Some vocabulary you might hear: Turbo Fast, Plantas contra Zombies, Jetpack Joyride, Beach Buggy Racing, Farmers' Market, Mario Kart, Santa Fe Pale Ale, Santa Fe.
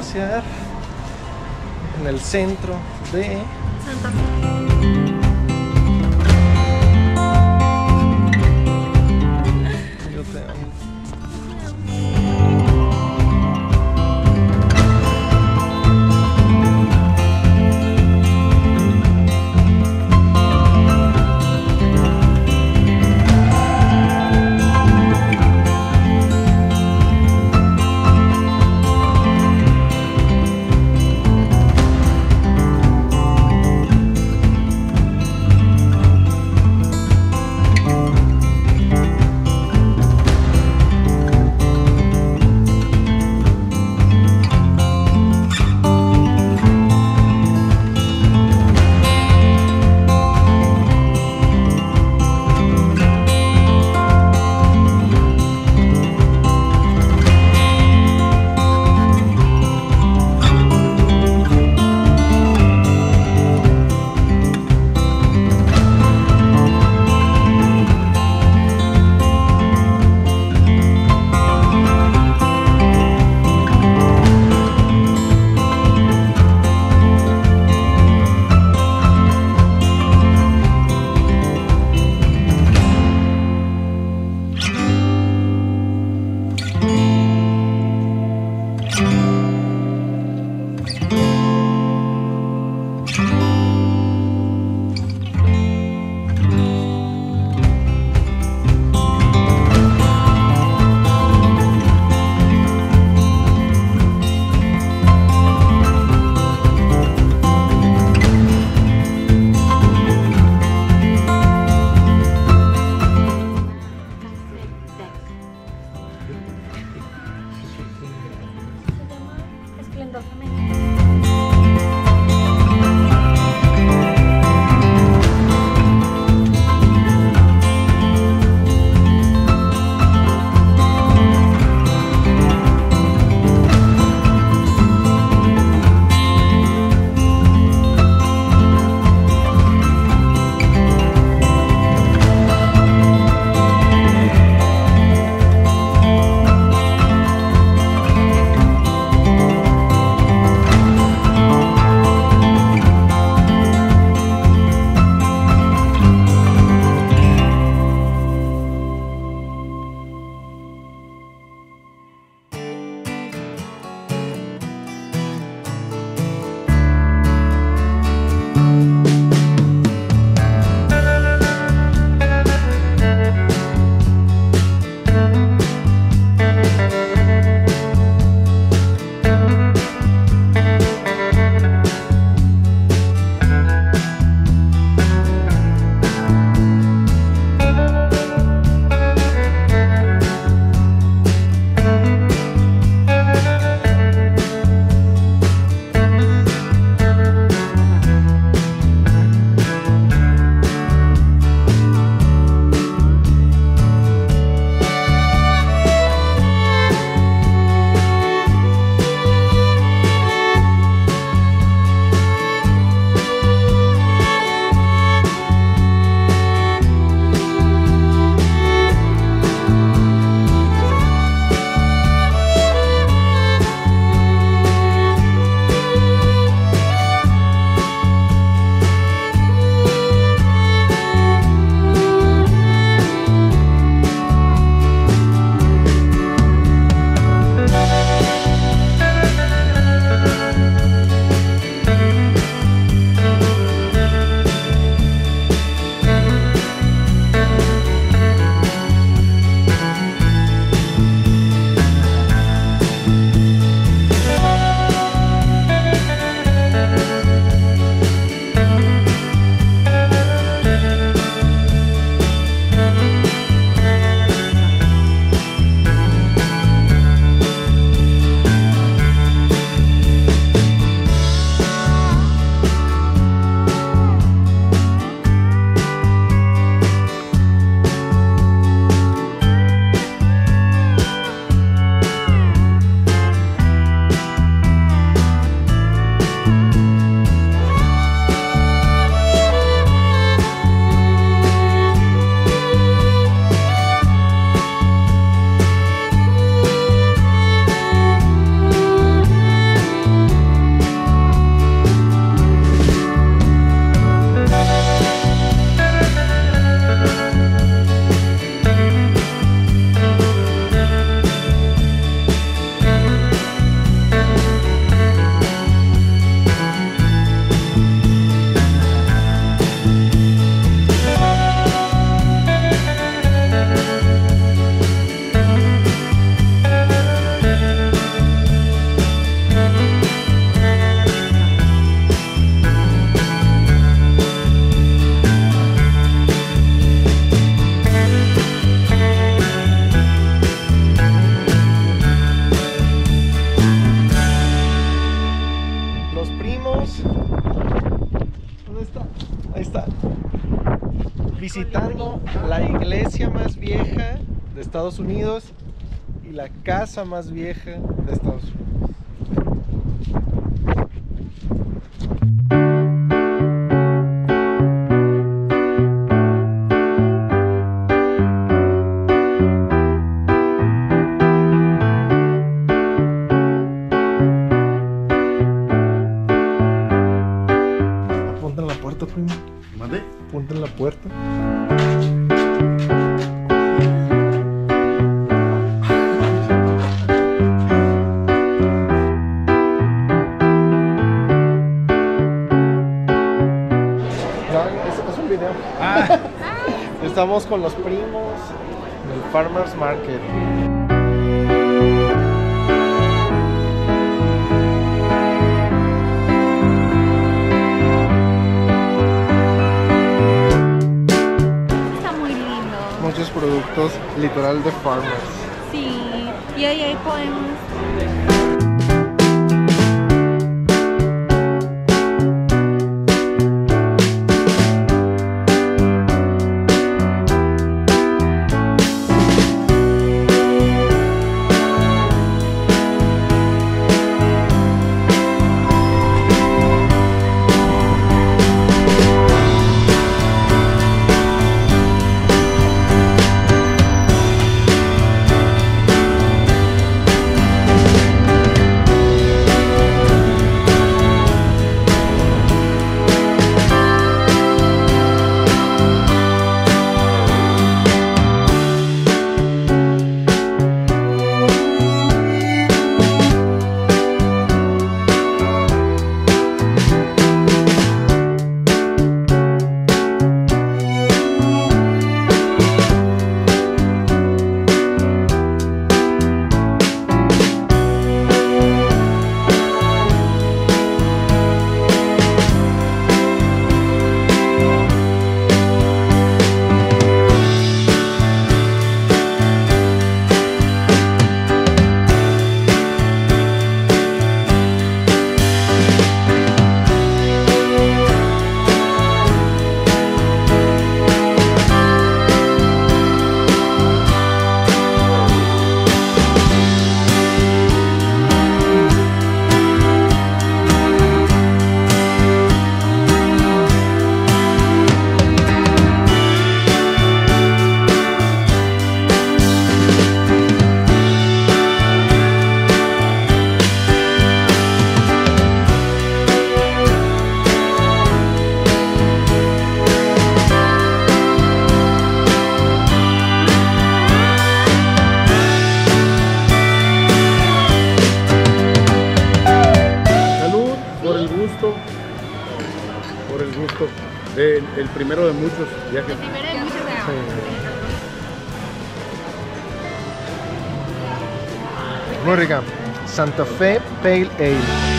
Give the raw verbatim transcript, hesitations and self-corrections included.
pasear en el centro de Santa Fe. Yo te visitando la iglesia más vieja de Estados Unidos y la casa más vieja de Estados Unidos. Ponte en la puerta. No, es, es un video. Ah. Estamos con los primos del Farmers' Market. Productos literal de Farmers. Sí, y ahí, ahí podemos. Por el gusto, el, el primero de muchos viajes. El primero de muchos viajes. Sí. Muy rica. Santa Fe Pale Ale.